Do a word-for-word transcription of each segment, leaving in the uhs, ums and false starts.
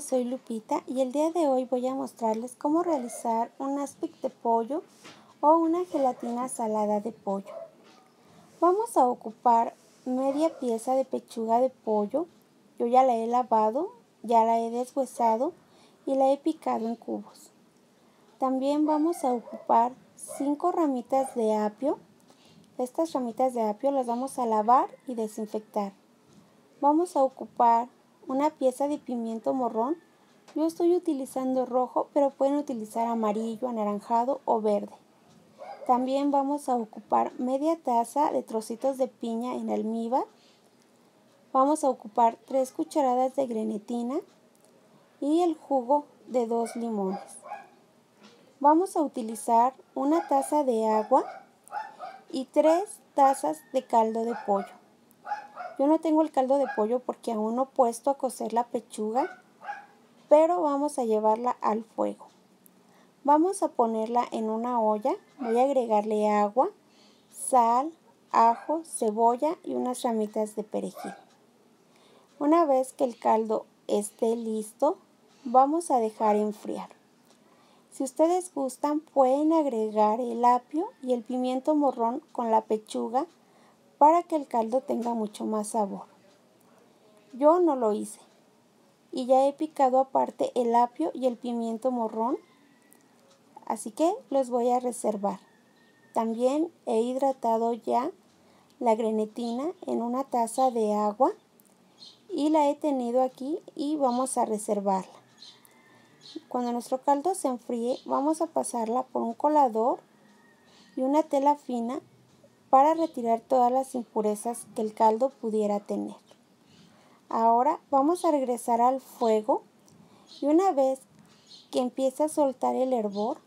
noches, soy Lupita y el día de hoy voy a mostrarles cómo realizar un aspic de pollo o una gelatina salada de pollo. Vamos a ocupar media pieza de pechuga de pollo. Yo ya la he lavado, ya la he deshuesado y la he picado en cubos. También vamos a ocupar cinco ramitas de apio. Estas ramitas de apio las vamos a lavar y desinfectar. Vamos a ocupar una pieza de pimiento morrón. Yo estoy utilizando rojo, pero pueden utilizar amarillo, anaranjado o verde. También vamos a ocupar media taza de trocitos de piña en almíbar. Vamos a ocupar tres cucharadas de grenetina y el jugo de dos limones. Vamos a utilizar una taza de agua y tres tazas de caldo de pollo. Yo no tengo el caldo de pollo porque aún no he puesto a cocer la pechuga, pero vamos a llevarla al fuego. Vamos a ponerla en una olla, voy a agregarle agua, sal, ajo, cebolla y unas ramitas de perejil. Una vez que el caldo esté listo, vamos a dejar enfriar. Si ustedes gustan, pueden agregar el apio y el pimiento morrón con la pechuga para que el caldo tenga mucho más sabor. Yo no lo hice y ya he picado aparte el apio y el pimiento morrón, así que los voy a reservar. También he hidratado ya la grenetina en una taza de agua y la he tenido aquí y vamos a reservarla. Cuando nuestro caldo se enfríe, vamos a pasarla por un colador y una tela fina para retirar todas las impurezas que el caldo pudiera tener. Ahora vamos a regresar al fuego y una vez que empiece a soltar el hervor,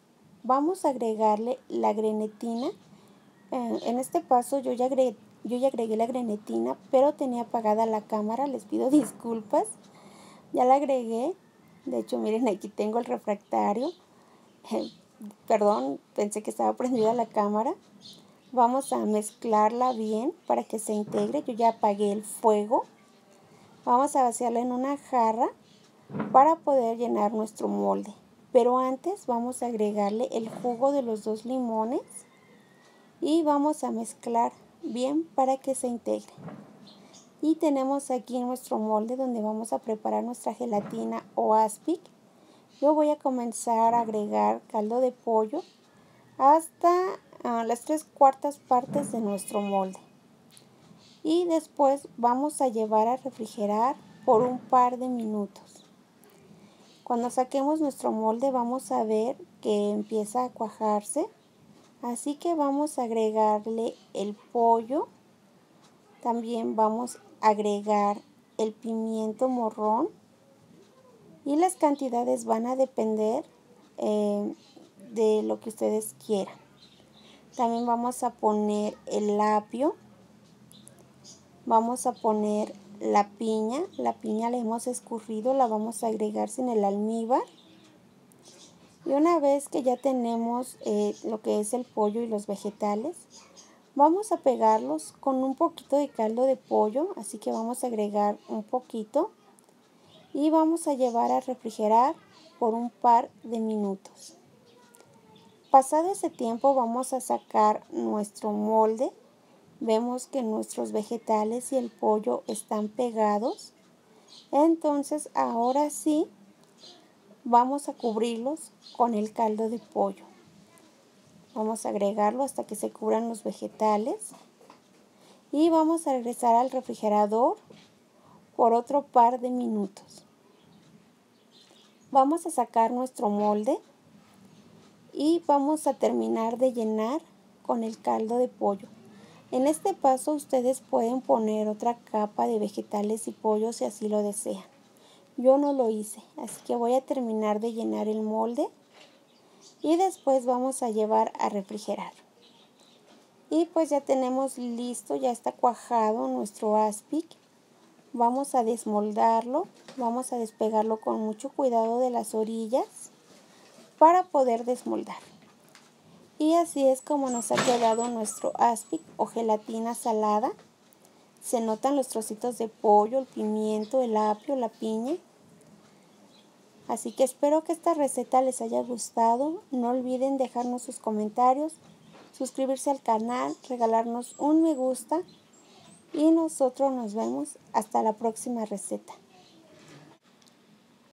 vamos a agregarle la grenetina. Eh, en este paso yo ya, agregué, yo ya agregué la grenetina, pero tenía apagada la cámara, les pido disculpas. Ya la agregué, de hecho miren, aquí tengo el refractario, eh, perdón, pensé que estaba prendida la cámara. Vamos a mezclarla bien para que se integre. Yo ya apagué el fuego. Vamos a vaciarla en una jarra para poder llenar nuestro molde. Pero antes vamos a agregarle el jugo de los dos limones y vamos a mezclar bien para que se integre. Y tenemos aquí nuestro molde donde vamos a preparar nuestra gelatina o aspic. Yo voy a comenzar a agregar caldo de pollo hasta a las tres cuartas partes de nuestro molde y después vamos a llevar a refrigerar por un par de minutos. Cuando saquemos nuestro molde vamos a ver que empieza a cuajarse, así que vamos a agregarle el pollo, también vamos a agregar el pimiento morrón y las cantidades van a depender eh, de lo que ustedes quieran. También vamos a poner el apio, vamos a poner la piña, la piña la hemos escurrido, la vamos a agregar sin el almíbar. Y una vez que ya tenemos eh, lo que es el pollo y los vegetales, vamos a pegarlos con un poquito de caldo de pollo, así que vamos a agregar un poquito y vamos a llevar a refrigerar por un par de minutos. Pasado ese tiempo vamos a sacar nuestro molde, vemos que nuestros vegetales y el pollo están pegados, entonces ahora sí vamos a cubrirlos con el caldo de pollo. Vamos a agregarlo hasta que se cubran los vegetales y vamos a regresar al refrigerador por otro par de minutos. Vamos a sacar nuestro molde y vamos a terminar de llenar con el caldo de pollo. En este paso ustedes pueden poner otra capa de vegetales y pollo si así lo desean. Yo no lo hice, así que voy a terminar de llenar el molde y después vamos a llevar a refrigerar. Y pues ya tenemos listo, ya está cuajado nuestro aspic. Vamos a desmoldarlo, vamos a despegarlo con mucho cuidado de las orillas para poder desmoldar. Y así es como nos ha quedado nuestro aspic o gelatina salada. Se notan los trocitos de pollo, el pimiento, el apio, la piña. Así que espero que esta receta les haya gustado. No olviden dejarnos sus comentarios, suscribirse al canal, regalarnos un me gusta y nosotros nos vemos hasta la próxima receta.